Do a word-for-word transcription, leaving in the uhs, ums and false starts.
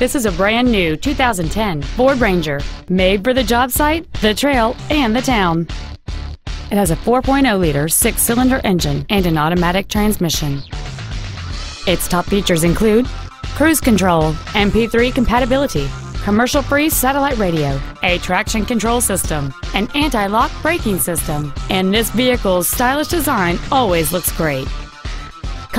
This is a brand new two thousand ten Ford Ranger, made for the job site, the trail, and the town. It has a four point oh liter six-cylinder engine and an automatic transmission. Its top features include cruise control, M P three compatibility, commercial-free satellite radio, a traction control system, an anti-lock braking system, and this vehicle's stylish design always looks great.